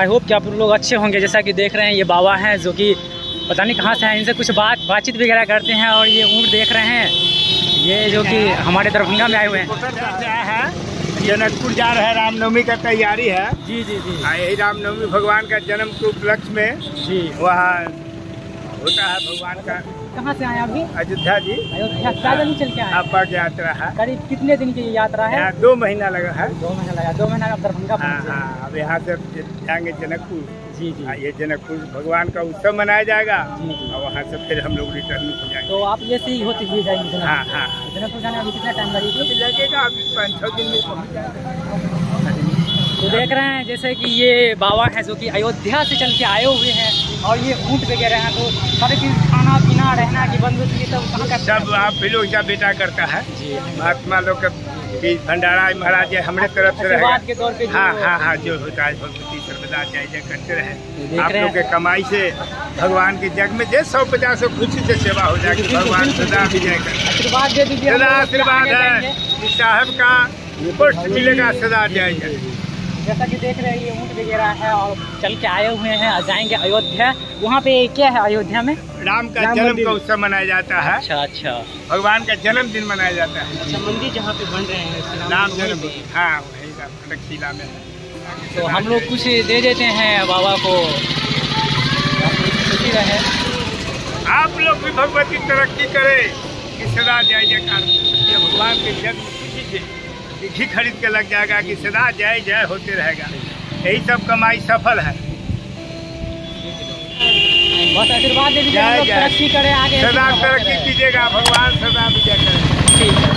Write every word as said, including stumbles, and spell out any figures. I hope कि आप लोग अच्छे होंगे। जैसा कि देख रहे हैं ये बाबा हैं जो कि पता नहीं कहाँ से हैं, इनसे कुछ बात बातचीत वगैरह करते हैं। और ये ऊँट देख रहे हैं, ये जो कि हमारे दरभंगा में आए हुए हैं, जनकपुर जा रहे हैं, रामनवमी का तैयारी है। जी जी जी, यही रामनवमी भगवान का जन्म के उपलक्ष्य में जी वहाँ होता है भगवान का। कहाँ से आए आप जी? अयोध्या जी। अयोध्या पैदल ही चल के आए? आप पग यात्रा है। करीब कितने दिन की यात्रा है? दो महीना लगा है। दो महीना लगा, दो महीना का दरभंगा पहुँचे। हाँ, अब यहाँ से जाएंगे जनकपुर। जी जी, ये जनकपुर भगवान का उत्सव मनाया जाएगा और वहाँ से फिर हम लोग रिटर्न हो जाएंगे। तो आप ये से होते हुए जाएंगे? हाँ हाँ। जनकपुर जाने में कितना टाइम लगेगा? लगेगा आप पाँच छः दिन में पहुँच जाएंगे। तो देख रहे हैं जैसे कि ये बाबा हैं जो कि अयोध्या से चल के आए हुए हैं और ये ऊँट वगैरह हैं, तो सारी चीज़ खाना पीना रहना की बंदोबस्त सब कहाँ का? सब आप भी लोग का बेटा करता है जी, महात्मा लोग का बीज भंडारा महाराज हमारे तरफ से रहेगा के तौर पे। हाँ हाँ हाँ, जो होता है भगवती सर्वदा जय करते रहे। आप लोग के कमाई से भगवान के जग में जय सौ पचास सौ खुशी से सेवा हो जाएगी। भगवान सदा भी जय कर आशीर्वाद दे दीजिए। आशीर्वाद है साहब का, पुष्ट मिलेगा सदा जय जय। जैसा कि देख रहे हैं ये ऊँट वगैरह है और चल के आए हुए हैं, जाएंगे अयोध्या। वहाँ पे क्या है अयोध्या में? राम का जन्म का उत्सव मनाया जाता है। अच्छा अच्छा, भगवान का जन्मदिन मनाया जाता है। अच्छा, मंदिर जहाँ पे बन रहे हैं राम जन्म? हाँ, वही खड़कशिला में है। तो हम लोग कुछ दे देते हैं बाबा को, खुशी रहे। आप लोग भी भगवती तरक्की करे, सदा जय जयकार। भगवान के जन्म खुशी से घी खरीद के लग जाएगा कि सदा जय जय होते रहेगा। यही सब कमाई सफल है। बहुत आशीर्वाद दीजिए, तरक्की करें आगे, सदा तरक्की कीजिएगा। भगवान सदा विजय करे।